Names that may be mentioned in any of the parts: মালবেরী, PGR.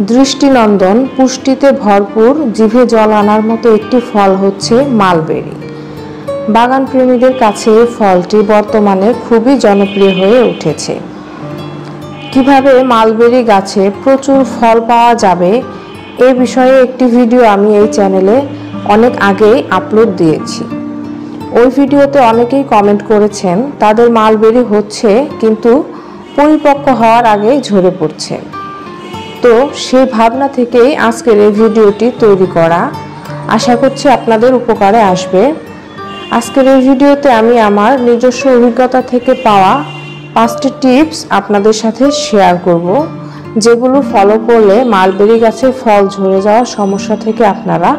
दृष्टिनंदन पुष्टिते भरपूर जिभे जल आनार मतो एकटी फल होच्छे मालबेरी। बागान प्रेमीदेर काछे ए फलटी बर्तमाने खूबी जनप्रिय हये उठेछे। किभाबे मालबेरी गाछे प्रचुर फल पावा जाबे ए विषये एकटी भिडियो आमी एई चैनेले अनेक आगेई आपलोड दियेछि। ओई भिडियोते अनेकेई कमेंट करेछेन तादेर मालबेरी होच्छे किन्तु परिपक्व हওয়ার आगे झरे पड़छे। तो से भावना थेके आजकेर ए भिडियोटी तैरी करा। आशा करछि आपनादेर उपकारे आसबे। आजकेर ए भिडियोते आमी आमार निजस्व अभिज्ञता थेके पावा 5टी टिप्स आपनादेर साथे शेयर करब, जेगुलो फलो करले मालबेरी गाछे फल झरे जाওয়ার समस्या थेके आपनारा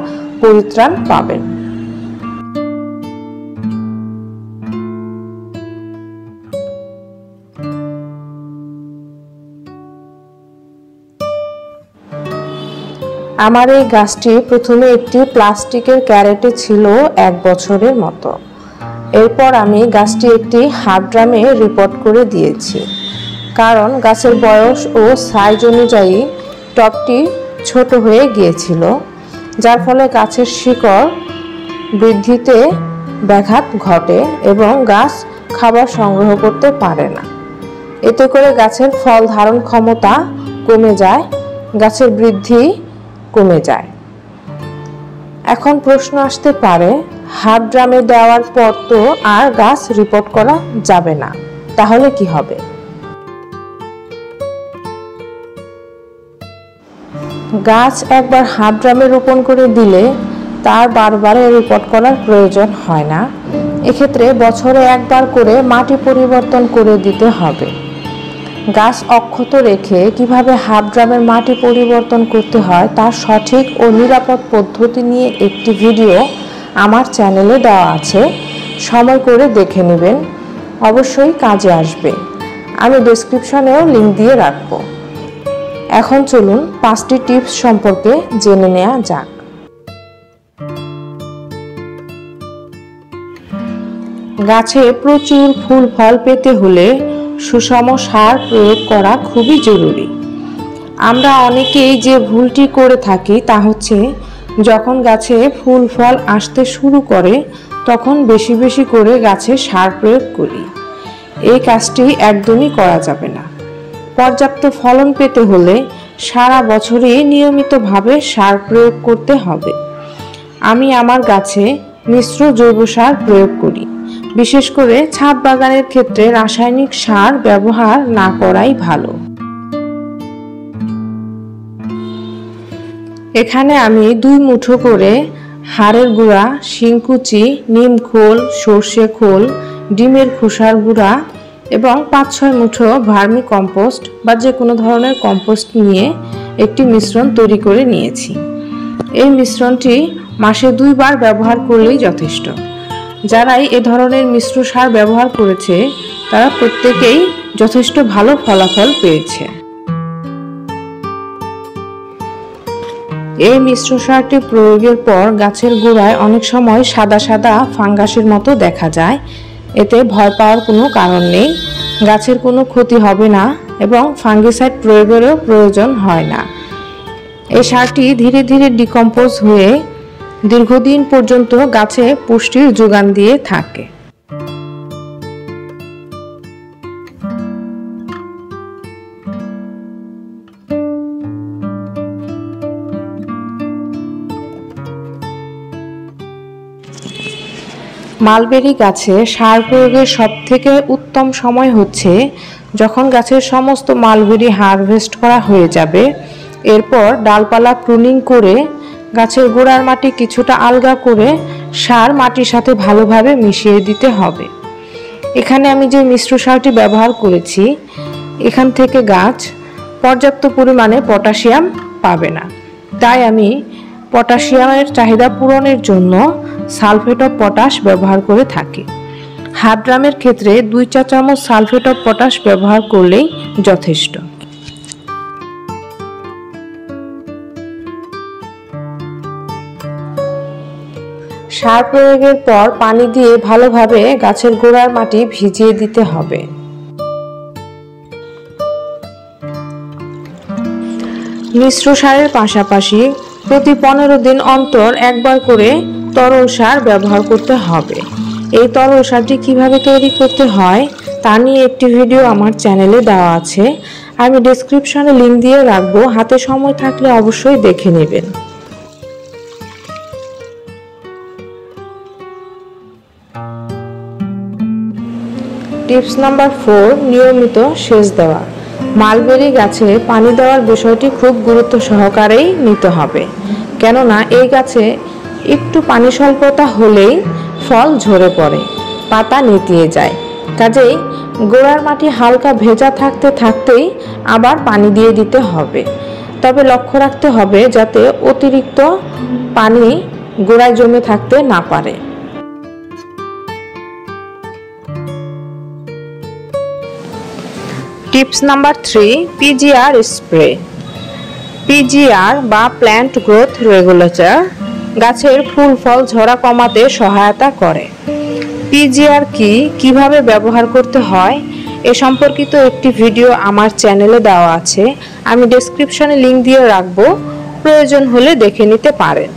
परित्राण पाबेन। आमार एई गाछटी प्रथमे एकटी प्लास्टिकेर क्यारेटे छिलो एक बछरेर मतो। एरपर आमी गाछटी एकटी हाफ ड्रामे रिपोर्ट करे दियेछि, कारण गाछेर बयस ओ साइज अनुयायी टबटी छोटो हये गियेछिलो, जार फले गाछेर शिकड़ बृद्धिते व्याघात घटे एबं गाछ खाबार संग्रह करते पारे ना। एते करे गाछेर फल धारण क्षमता कमे जाय, गाछेर बृद्धि कमे जाए। एखन प्रश्न आसते पारे, हाफ ड्रामे देওয়ার পর তো আর গাছ রিপোর্ট করা যাবে না, তাহলে কি হবে? গাছ একবার হাফ ড্রামে রোপণ করে দিলে তার বারবার রিপোর্ট করার প্রয়োজন হয় না। এক্ষেত্রে বছরে একবার করে মাটি পরিবর্তন করে দিতে হবে। গাছ অক্ষত রেখে কিভাবে হাফ ড্রামের মাটি পরিবর্তন করতে হয় তার সঠিক ও নিরাপদ পদ্ধতি নিয়ে একটি ভিডিও আমার চ্যানেলে দেওয়া আছে, সময় করে দেখে নেবেন, অবশ্যই কাজে আসবে। আমি ডেসক্রিপশনেও লিংক দিয়ে রাখব। এখন চলুন 5টি টিপস সম্পর্কে জেনে নেওয়া যাক। গাছে প্রচুর ফুল ফল পেতে হলে सुषम सार प्रयोग करा खूबी जरूरी। आमरा अनेकेई जे भूलटी करे थाकी ता होच्छे जखन गाचे फुल फल आसते शुरू करे तखन बेशी बेशी करे गाचे सार प्रयोग करी। एई काजटी एकदमई करा जाबे ना। पर्याप्त फलन पेते होले सारा बछरई नियमितभावे सार प्रयोग करते हबे। आमी आमार गाचे मिश्र जैव सार प्रयोग करी। विशेष करे छाद बागानेर क्षेत्रे रासायनिक सार व्यवहार ना कराई भालो। एखाने आमी 2 मुठो करे हाड़ेर गुड़ा, शिंकुचि, नीम खोल, सर्षे खोल, डिमेर खोसार गुड़ा एबं 5-6 मुठो भार्मी कम्पोस्ट बा जे कोनो धरनेर कम्पोस्ट निये एकटी मिश्रण तैरी करे नियेछि। एई मिश्रणटी मासे 2 बार व्यवहार करलेई यथेष्ट। যারা এই ধরনের মিশ্র সার ব্যবহার করেছে তারা প্রত্যেকেই যথেষ্ট ভালো ফলাফল পেয়েছে। এই মিশ্র সারটি প্রয়োগের পর গাছের গোড়ায় অনেক সময় সাদা সাদা ফাঙ্গাসের মতো দেখা যায়। এতে ভয় পাওয়ার কোনো কারণ নেই, গাছের কোনো ক্ষতি হবে না এবং ফাঙ্গিসাইড প্রয়োগেরও প্রয়োজন হয় না। এই সারটি ধীরে ধীরে ডিকম্পোজ হয়ে দীর্ঘদিন পর্যন্ত গাছে পুষ্টির যোগান দিয়ে থাকে। মালবেরি গাছে সার প্রয়োগের সবথেকে উত্তম সময় হচ্ছে যখন গাছের সমস্ত মালবেরি হারভেস্ট করা হয়ে যাবে। এরপর ডালপালা প্রুনিং করে গাছের গোড়ার মাটি কিছুটা আলগা করে সার মাটির সাথে ভালোভাবে মিশিয়ে দিতে হবে। এখানে আমি যে মিশ্র সারটি ব্যবহার করেছি এখান থেকে গাছ পর্যাপ্ত পরিমাণে পটাশিয়াম পাবে না, তাই আমি পটাশিয়ামের চাহিদা পূরণের জন্য সালফেট অফ পটাশ ব্যবহার করে থাকি। হাফ ড্রামের ক্ষেত্রে 2 চা চামচ সালফেট অফ পটাশ ব্যবহার করলেই যথেষ্ট। সার প্রয়োগের পর পানি দিয়ে ভালোভাবে গাছের গোড়ার মাটি ভিজিয়ে দিতে হবে। मिश्र सारेर पाशापाशी प्रति 15 दिन अंतर एक बार करे तरल सार व्यवहार करते हबे। एई तरल सारटी किभाबे तैरी करते हय ता निये एकटी भिडियो आमार चैनेले देওয়া আছে, आमी डेस्क्रिप्शने लिंक दिये राखबो, हाते समय थाकले अवश्यई देखे नेबेन। टिप्स नम्बर 4 नियमित सेच देওয়া। मालबेरी गाचे पानी देওয়ার বিষয়টি খুব গুরুত্ব সহকারেই নিতে হবে, কেননা এই গাছে একটু পানি স্বল্পতা হলেই ফল ঝরে পড়ে, পাতা নেতিয়ে যায়। কাজেই গোড়ার মাটি হালকা ভেজা থাকতে থাকতেই আবার পানি দিয়ে দিতে হবে। তবে লক্ষ্য রাখতে হবে যাতে অতিরিক্ত পানি গোড়ায় জমে থাকতে না পারে। Tips number 3 PGR spray. PGR बा प्लांट ग्रोथ रेगुलेटर गाछेर फूल फल झरा कमाते सहायता करे। PGR की किभाबे व्यवहार करते हय ए सम्पर्कित एकटी भिडियो आमार चैनेले देওয়া আছে, आमी डेस्क्रिप्शने लिंक दिये राखबो, प्रयोजन होले देखे निते पारेन।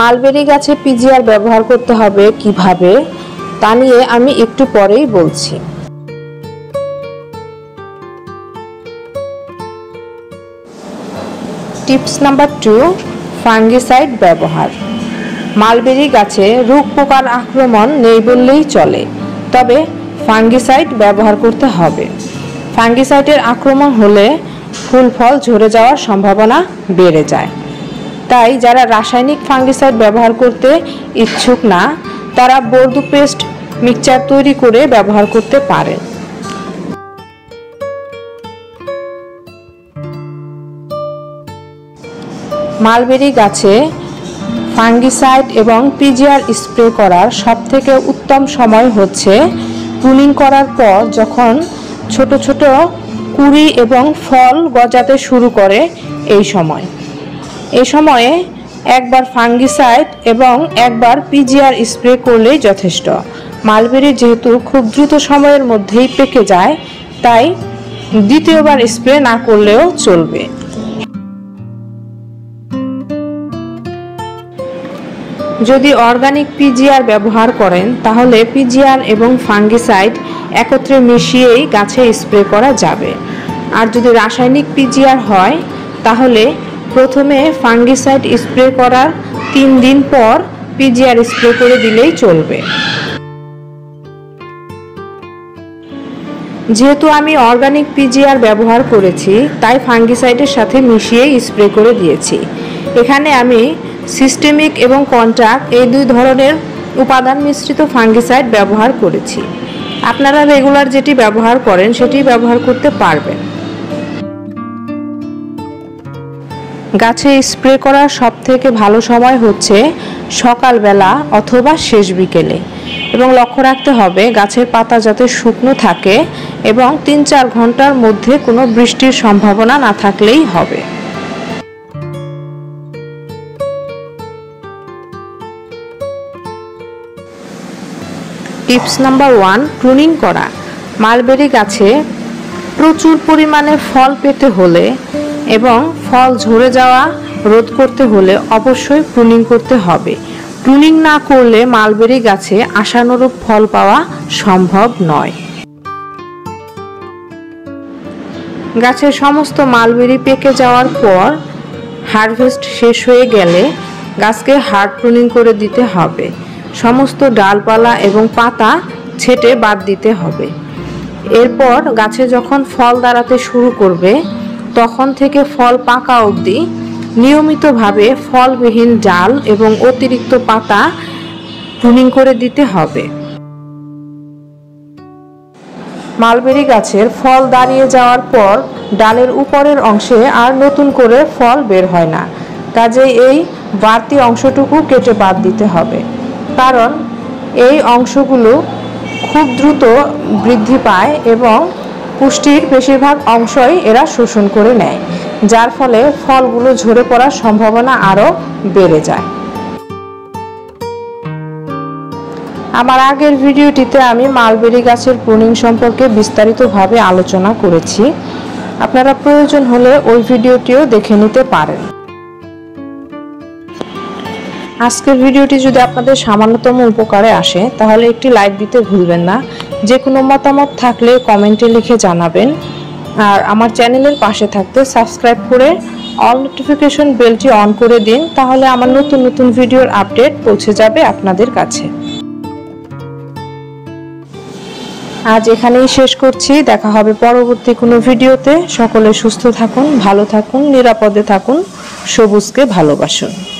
मालबेरी गाছে PGR व्यवहार करते हबे किभाबे ता निये आमी एकटू परेई बोलছি। टिप्स नम्बर 2 ফাঙ্গিসাইড ব্যবহার। মালবেরি গাছে রোগ পোকার আক্রমণ নেই বললেই চলে, তবে ফাঙ্গিসাইড ব্যবহার করতে হবে। ফাঙ্গিসাইডের আক্রমণ হলে ফুল ফল ঝরে যাওয়ার সম্ভাবনা বেড়ে যায়। তাই যারা রাসায়নিক ফাঙ্গিসাইড ব্যবহার করতে ইচ্ছুক না তারা বর্দু পেস্ট মিক্সচার তৈরি করে ব্যবহার করতে পারেন। মালবেরি গাছে ফাঙ্গিসাইড এবং PGR স্প্রে করার সবথেকে উত্তম সময় হচ্ছে প্রুনিং করার পর, যখন ছোট ছোট কুড়ি এবং ফল গজাতে শুরু করে। এই সময়ে একবার ফাঙ্গিসাইড এবং একবার PGR স্প্রে করলেই যথেষ্ট। মালবেরি যেহেতু খুব দ্রুত সময়ের মধ্যেই পেকে যায়, তাই দ্বিতীয়বার স্প্রে না করলেও চলবে। যদি অর্গানিক PGR ব্যবহার করেন তাহলে PGR এবং ফাঙ্গিসাইড একত্রে মিশিয়েই গাছে স্প্রে করা যাবে। আর যদি রাসায়নিক PGR হয় তাহলে প্রথমে ফাঙ্গিসাইড স্প্রে করার 3 দিন পর PGR স্প্রে করে দিলেই চলবে। যেহেতু আমি অর্গানিক PGR ব্যবহার করেছি তাই ফাঙ্গিসাইডের সাথে মিশিয়ে স্প্রে করে দিয়েছি। এখানে আমি সিস্টেমিক এবং কন্ট্রাক্ট এই দুই ধরনের উপাদান মিশ্রিত ফাঙ্গিসাইড ব্যবহার করেছি। আপনারা রেগুলার যেটি ব্যবহার করেন সেটি ব্যবহার করতে পারবেন। গাছে স্প্রে করার সবথেকে ভালো সময় হচ্ছে সকালবেলা অথবা শেষ বিকেলে, এবং লক্ষ্য রাখতে হবে গাছের পাতা যাতে শুকনো থাকে এবং 3-4 ঘন্টার মধ্যে কোনো বৃষ্টির সম্ভাবনা না থাকলেই হবে। টিপস নাম্বার 1 প্রুনিং করা। মালবেরি গাছে প্রচুর পরিমাণে ফল পেতে হলে এবং ফল ঝরে যাওয়া রোধ করতে হলে অবশ্যই প্রুনিং করতে হবে। প্রুনিং না করলে মালবেরি গাছে আশানুরূপ ফল পাওয়া সম্ভব নয়। গাছের সমস্ত মালবেরি পেকে যাওয়ার পর হারভেস্ট শেষ হয়ে গেলে গাছকে হার্ড প্রুনিং করে দিতে হবে। সমস্ত ডালপালা এবং পাতা ছেটে বাদ দিতে হবে। এরপর গাছে যখন ফল দাঁড়াতে শুরু করবে তখন থেকে ফল পাকা অবধি নিয়মিতভাবে ফলবিহীন ডাল এবং অতিরিক্ত পাতা প্রুনিং করে দিতে হবে। মালবেরি গাছের ফল দাঁড়িয়ে যাওয়ার পর ডালের উপরের অংশে আর নতুন করে ফল বের হয় না, কাজেই এই বাড়তি অংশটুকু কেটে বাদ দিতে হবে, কারণ এই অংশগুলো খুব দ্রুত বৃদ্ধি পায় এবং পুষ্টির বেশিরভাগ অংশই এরা শোষণ করে নেয়, যার ফলে ফলগুলো ঝরে পড়ার সম্ভাবনা আরও বেড়ে যায়। আমার আগের ভিডিওটিতে আমি মালবেরি গাছের প্রুনিং সম্পর্কে বিস্তারিতভাবে আলোচনা করেছি। আপনারা প্রয়োজন হলে ওই ভিডিওটিও দেখে নিতে পারেন। আজকের ভিডিওটি যদি আপনাদের সামান্যতম উপকারে আসে তাহলে একটি লাইক দিতে ভুলবেন না। যে কোনো মতামত থাকলে কমেন্টে লিখে জানাবেন। আর আমার চ্যানেলের পাশে থাকতে সাবস্ক্রাইব করে অল নোটিফিকেশন বেলটি অন করে দিন, তাহলে আমার নতুন নতুন ভিডিওর আপডেট পৌঁছে যাবে আপনাদের কাছে। আজ এখানেই শেষ করছি, দেখা হবে পরবর্তী কোনো ভিডিওতে। সকলে সুস্থ থাকুন, ভালো থাকুন, নিরাপদে থাকুন, সবুজকে ভালোবাসুন।